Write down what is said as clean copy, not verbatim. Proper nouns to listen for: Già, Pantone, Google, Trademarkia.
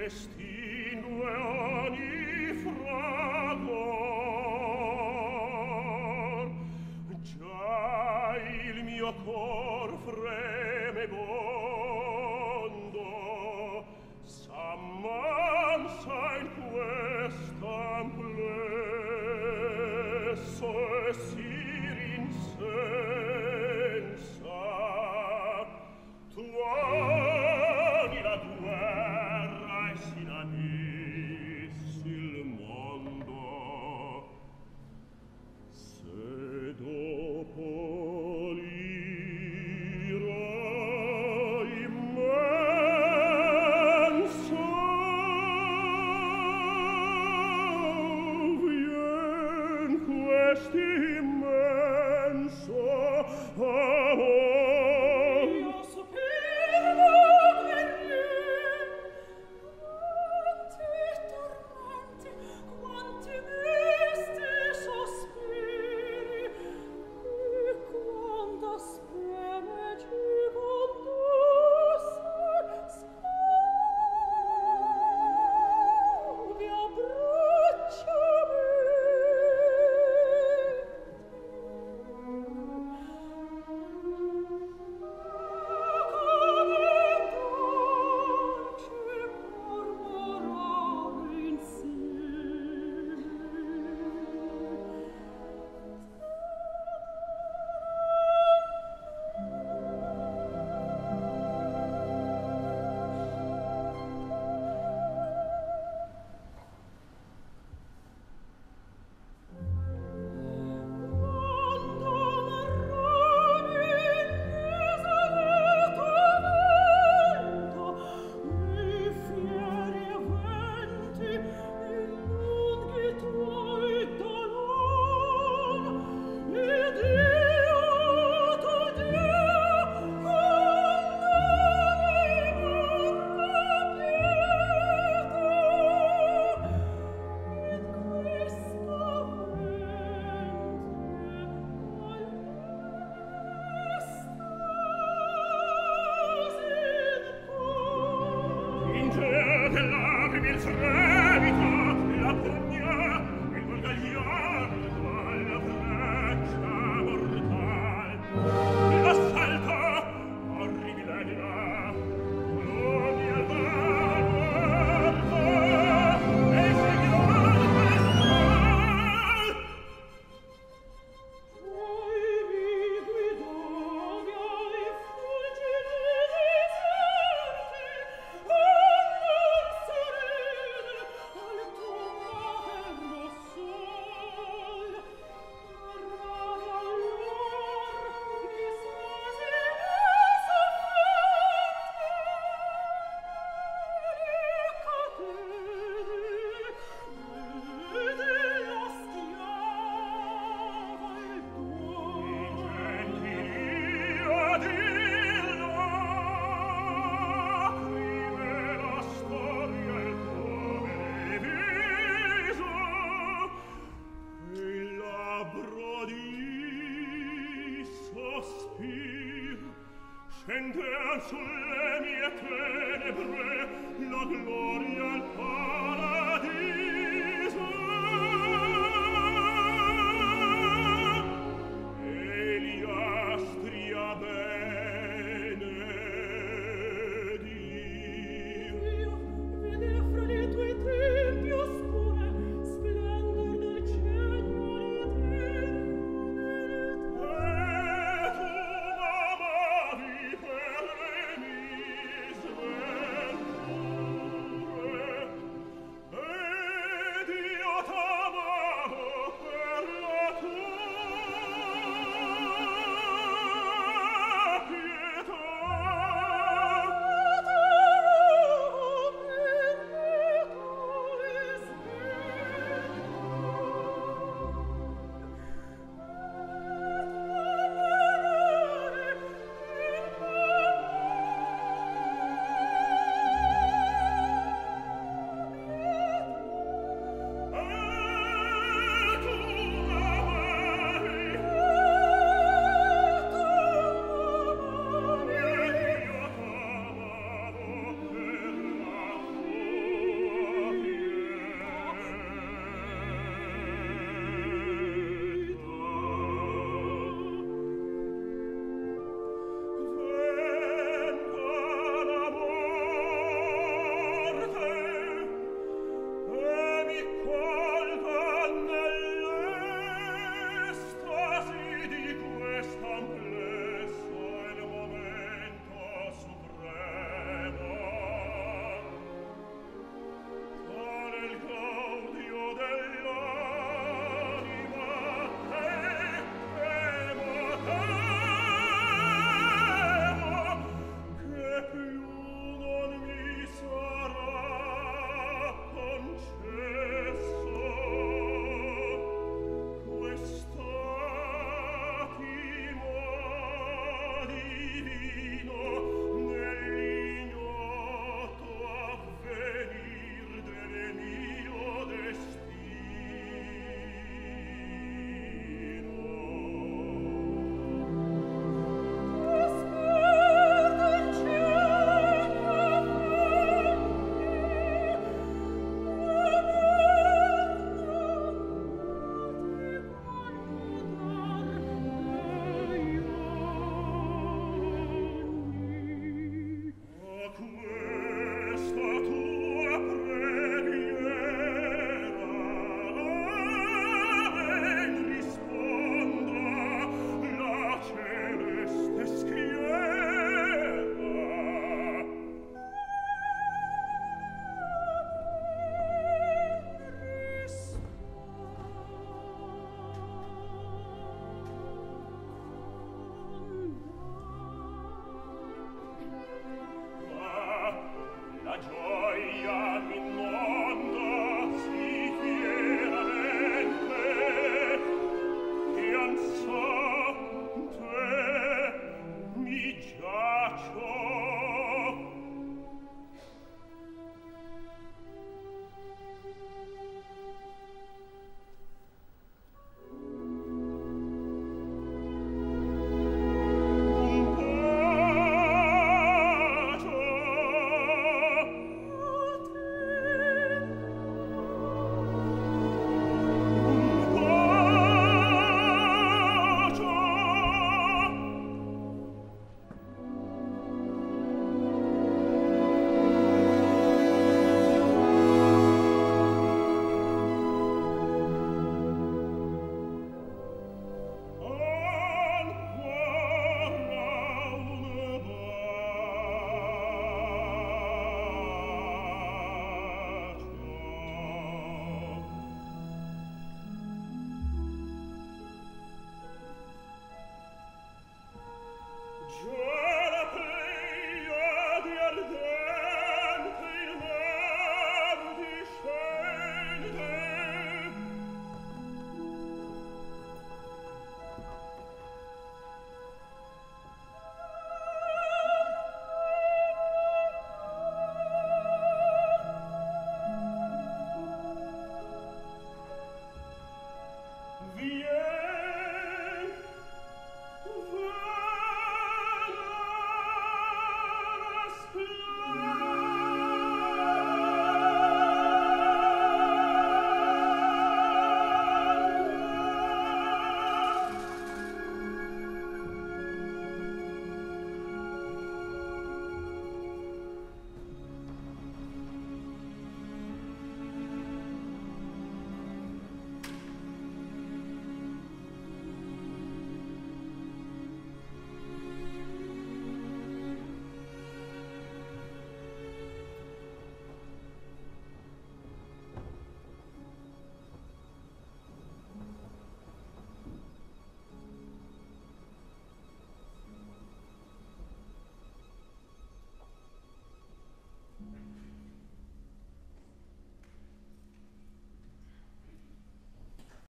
estingue ogni fragor. Già il mio cor fremegondo s'ammansa in quest'amplesso e si rinsensa. Tu ami la guerra e si inabissi il mondo. Se dopo l'ira immensa vien quest'immenso amor, il fremito, la pugna, il volgagliar, la freccia mortal, l'assalto orribile di là, coloni al vano, e seguirò il festal. Poi mi guidavi ai fulgidi deserti, scendean sulle mie tenebre la gloria al paradiso. E gli astri a benedir. Io vedea fra le tue tempie oscure splendor del cielo e dell'eternità. E tu m'amavi per le misere. ragione.